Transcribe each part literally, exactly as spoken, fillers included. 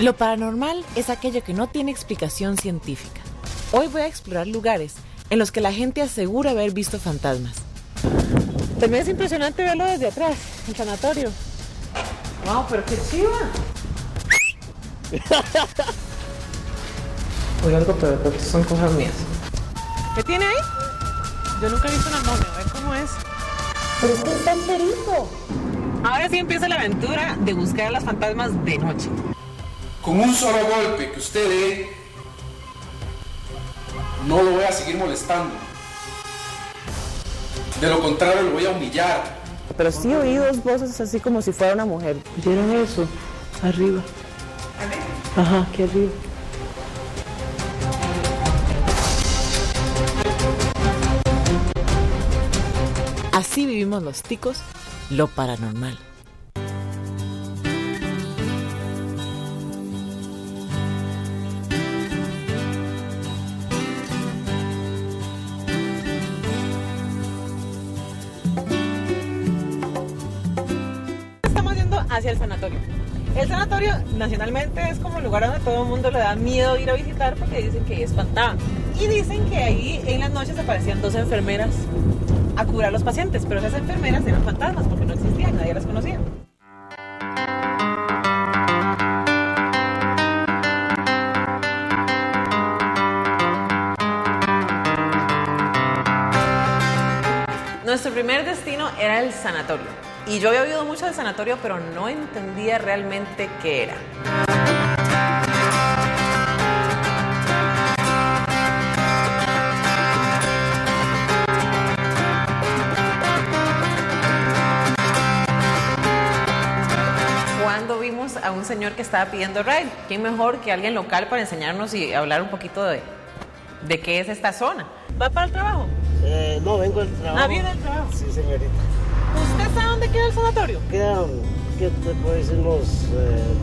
Lo paranormal es aquello que no tiene explicación científica. Hoy voy a explorar lugares en los que la gente asegura haber visto fantasmas. También es impresionante verlo desde atrás, el sanatorio. ¡Wow, pero qué chiva! Oye, algo, pero creo que son cosas mías. ¿Qué tiene ahí? Yo nunca he visto una momia, a ver cómo es. Pero es que es tan perico. Ahora sí empieza la aventura de buscar a las fantasmas de noche. Con un solo golpe que usted dé, no lo voy a seguir molestando. De lo contrario, lo voy a humillar. Pero sí oí dos voces así como si fuera una mujer. ¿Vieron eso? Arriba. Ajá, que arriba. Así vivimos los ticos, lo paranormal. Hacia el sanatorio. El sanatorio nacionalmente es como un lugar donde todo el mundo le da miedo ir a visitar porque dicen que espantaban. Y dicen que ahí en las noches aparecían dos enfermeras a curar a los pacientes, pero esas enfermeras eran fantasmas porque no existían, nadie las conocía. Nuestro primer destino era el sanatorio. Y yo había oído mucho del sanatorio, pero no entendía realmente qué era. Cuando vimos a un señor que estaba pidiendo ride, qué mejor que alguien local para enseñarnos y hablar un poquito de, de qué es esta zona. ¿Va para el trabajo? Eh, no, vengo del trabajo. ¿Ah, viene del trabajo? Sí, señorita. ¿Usted sabe dónde queda el sanatorio? Quedan, ¿qué te puedo decir? Unos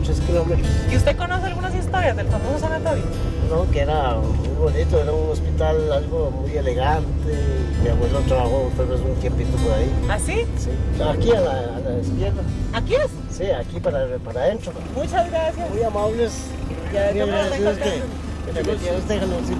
tres eh, kilómetros. ¿Y usted conoce algunas historias del famoso sanatorio? No, que era muy bonito, era un hospital, algo muy elegante. Mi abuelo trabajó tal vez un tiempito por ahí. ¿Ah, sí? Sí, aquí a la, a la izquierda. ¿Aquí es? Sí, aquí para, para adentro. Muchas gracias. Muy amables. Ya deberíamos decirles que, que, que, que usted calorcito.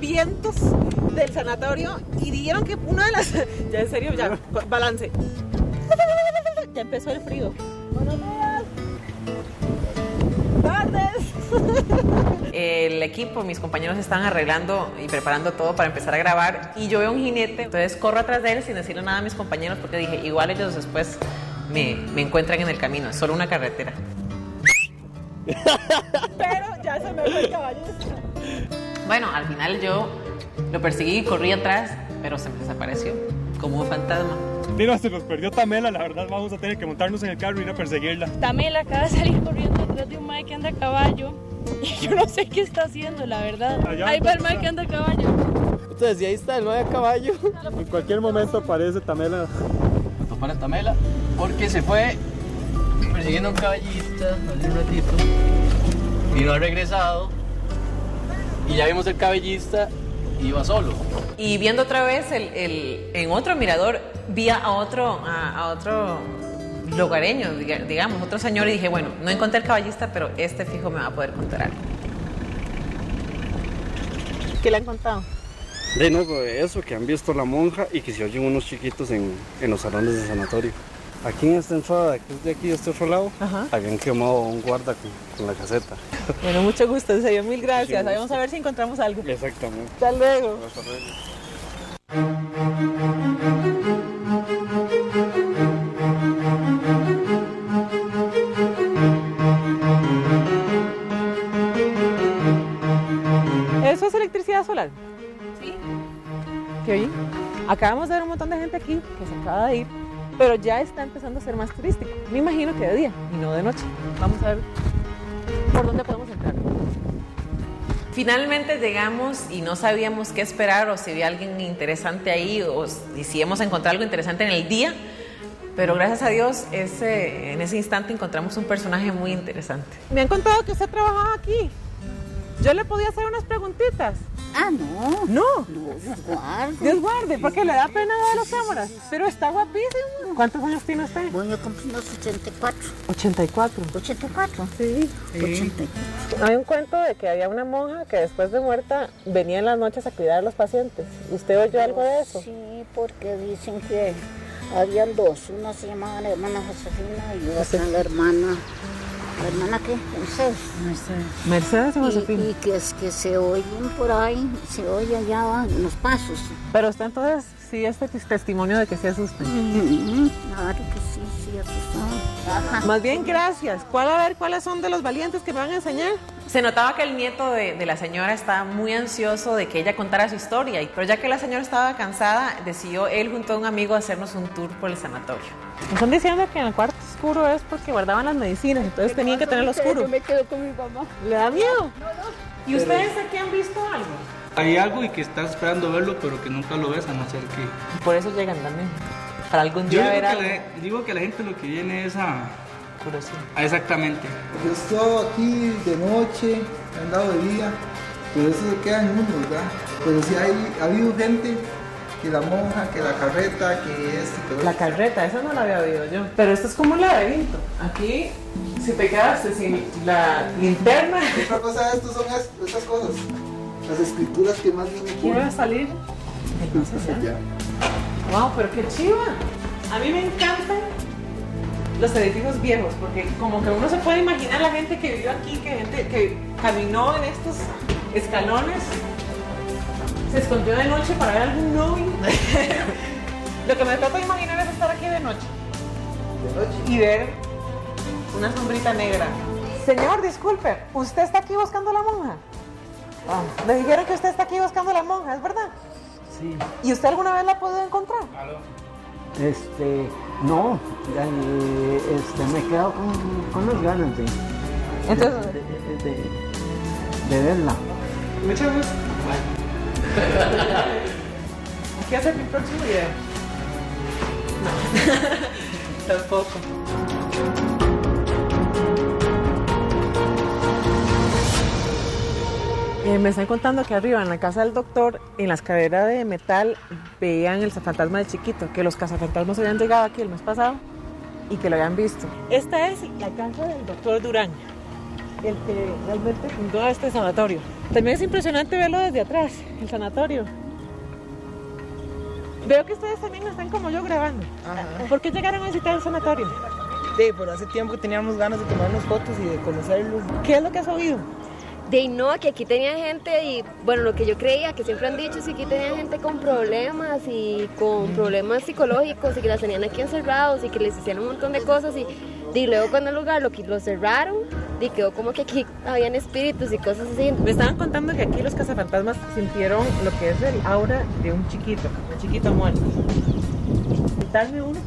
Vientos del sanatorio y dijeron que una de las... Ya en serio, ya, balance. Ya empezó el frío. Buenos días. Tardes. El equipo, mis compañeros están arreglando y preparando todo para empezar a grabar y yo veo un jinete, entonces corro atrás de él sin decirle nada a mis compañeros porque dije, igual ellos después me, me encuentran en el camino, es solo una carretera. Pero ya se me fue el caballo. Bueno, al final yo lo perseguí, corrí atrás, pero se me desapareció, como un fantasma. Mira, se nos perdió Tamela, la verdad vamos a tener que montarnos en el carro y ir a perseguirla. Tamela acaba de salir corriendo atrás de un mae que anda a caballo, y yo no sé qué está haciendo, la verdad. Allá ahí va el mae que anda a caballo. Entonces, y ahí está el mae a caballo. En cualquier momento aparece Tamela. A topar a Tamela, porque se fue persiguiendo a un caballito, hace un ratito, y no ha regresado. Y ya vimos el cabellista y iba solo. Y viendo otra vez el, el, en otro mirador, vi a otro, a, a otro lugareño, digamos, otro señor, y dije, bueno, no encontré el caballista, pero este fijo me va a poder contar algo. ¿Qué le han contado? De nuevo de eso, que han visto la monja y que se oyen unos chiquitos en, en los salones del sanatorio. Aquí en esta entrada, que es de aquí, de este otro lado, ajá, habían quemado un guarda con, con la caseta. Bueno, mucho gusto, en serio, mil gracias. Sí, vamos a ver si encontramos algo. Exactamente. Hasta luego. Hasta luego. ¿Eso es electricidad solar? Sí. ¿Qué oí? Acabamos de ver un montón de gente aquí que se acaba de ir, pero ya está empezando a ser más turístico. Me imagino que de día y no de noche. Vamos a ver por dónde podemos entrar. Finalmente llegamos y no sabíamos qué esperar o si había alguien interesante ahí o si íbamos a encontrar algo interesante en el día, pero gracias a Dios ese, en ese instante encontramos un personaje muy interesante. Me han contado que usted trabajaba aquí. ¿Yo le podía hacer unas preguntitas? Ah, no. ¿No? No, Dios guarde. Dios guarde, porque le da pena ver las cámaras. Pero está guapísimo. ¿Cuántos años tiene usted? Bueno, cumplimos ochenta y cuatro. ¿ochenta y cuatro? ¿ochenta y cuatro? Sí. Sí. ochenta y cuatro. Hay un cuento de que había una monja que después de muerta venía en las noches a cuidar a los pacientes. ¿Usted oyó pero algo de eso? Sí, porque dicen que habían dos. Una se llamaba la hermana Josefina y otra sí. La hermana... ¿La hermana qué? Mercedes. Mercedes. Mercedes o Josefina. Y, y que es que se oyen por ahí, se oye allá los pasos. Pero usted entonces sí es testimonio de que se asusten. Mm-hmm. Claro que sí, sí asustaban. Más bien gracias. ¿Cuál a ver cuáles son de los valientes que me van a enseñar? Se notaba que el nieto de, de la señora estaba muy ansioso de que ella contara su historia, pero ya que la señora estaba cansada, decidió él junto a un amigo hacernos un tour por el sanatorio. Me están diciendo que en el cuarto oscuro es porque guardaban las medicinas, entonces tenían que tenerlo oscuro. Yo me quedo con mi mamá. ¿Le da miedo? No, no. ¿Y ustedes aquí han visto algo? Hay algo y que están esperando verlo, pero que nunca lo ves a no ser que... Por eso llegan también, para algún día ver algo. Yo digo que la gente lo que viene es a... Exactamente. Yo he estado aquí de noche, he andado de día, pero eso se queda en uno, ¿verdad? Pero sí hay, ha habido gente que la monja, que la carreta, que esto, que otro. La carreta, esa no la había oído yo. Pero esto es como un laberinto. Aquí, si te quedaste sin la linterna. Otra cosa de esto son estas cosas, las escrituras que más bien me quieren. ¿Quién va a salir? Wow, pero qué chiva. A mí me encantan los edificios viejos, porque como que uno se puede imaginar la gente que vivió aquí, que gente que caminó en estos escalones, se escondió de noche para ver algún novio. Lo que me trato de imaginar es estar aquí de noche. De noche. Y ver una sombrita negra. Señor, disculpe, ¿usted está aquí buscando a la monja? Oh, me dijeron que usted está aquí buscando a la monja, ¿es verdad? Sí. ¿Y usted alguna vez la ha podido encontrar? Claro. Este, no, este, me he quedado con, con las ganas de, entonces, de, de, de, de verla. Muchas gracias. ¿Qué hace mi próximo video? No, tampoco. Eh, me están contando que arriba, en la casa del doctor, en la escalera de metal, veían el fantasma de chiquito, que los cazafantasmas habían llegado aquí el mes pasado y que lo habían visto. Esta es la casa del doctor Durán, el que realmente fundó este sanatorio. También es impresionante verlo desde atrás, el sanatorio. Veo que ustedes también están como yo grabando. Ajá. ¿Por qué llegaron a visitar el sanatorio? Sí, por hace tiempo teníamos ganas de tomarnos fotos y de conocerlo. ¿Qué es lo que has oído? De no, que aquí tenía gente y, bueno, lo que yo creía, que siempre han dicho, es que aquí tenía gente con problemas y con problemas psicológicos y que las tenían aquí encerrados y que les hicieron un montón de cosas y, y luego cuando el lugar lo, lo cerraron y quedó como que aquí habían espíritus y cosas así. Me estaban contando que aquí los cazafantasmas sintieron lo que es el aura de un chiquito, un chiquito muerto. Quitarme uno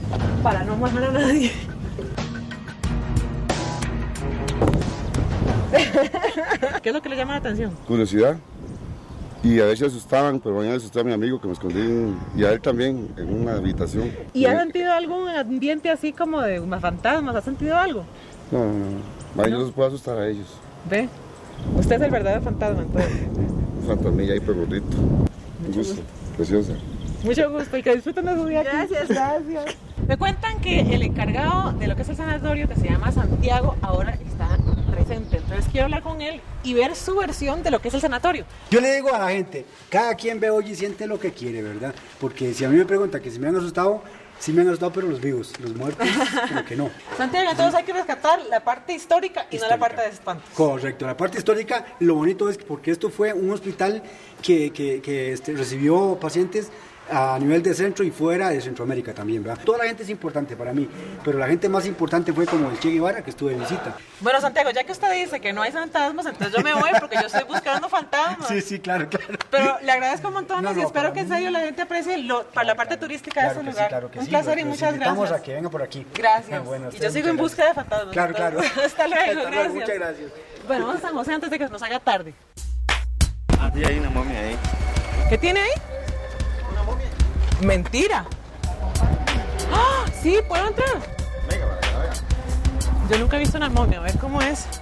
para no matar a nadie. ¿Qué es lo que le llama la atención? Curiosidad. Y a veces asustaban, pero mañana asustó a mi amigo que me escondí en, y a él también en una habitación. ¿Y ha sentido algún ambiente así como de fantasmas? ¿Ha sentido algo? No, no, no. Yo no los puedo asustar a ellos. ¿Ve? Usted es el verdadero fantasma entonces. Un fantasmilla ahí pegordito. Un gusto. gusto. Preciosa. Mucho gusto y que disfruten de su día. Gracias, aquí. Gracias. Me cuentan que el encargado de lo que es el sanatorio, que se llama Santiago, ahora está presente. Entonces quiero hablar con él y ver su versión de lo que es el sanatorio. Yo le digo a la gente, cada quien ve hoy y siente lo que quiere, ¿verdad? Porque si a mí me preguntan que si me han asustado, Sí me han asustado, pero los vivos, los muertos, como que no. Santiago, entonces hay que rescatar la parte histórica y histórica. No la parte de espantos. Correcto, la parte histórica, lo bonito es que porque esto fue un hospital que, que, que este, recibió pacientes a nivel de centro y fuera de Centroamérica también, ¿verdad? Toda la gente es importante para mí, pero la gente más importante fue como el Che Guevara, que estuve de visita. Bueno, Santiago, ya que usted dice que no hay fantasmas, entonces yo me voy porque yo estoy buscando fantasmas. Sí, sí, claro, claro. Pero le agradezco un montón no, no, y espero que en serio la gente aprecie lo, para claro, la parte claro, turística de claro este lugar. Sí, claro que un sí, placer y muchas gracias. Vamos a que venga por aquí. Gracias. Bueno, y yo sigo en busca de fantasmas. Claro, claro. Hasta luego, Hasta gracias. Muchas gracias. Bueno, vamos a San José antes de que nos haga tarde. Aquí hay una momia ahí. ¿Qué tiene ahí? Mentira. ¡Ah! Sí, puedo entrar. Venga, venga, venga. Yo nunca he visto una momia, a ver cómo es.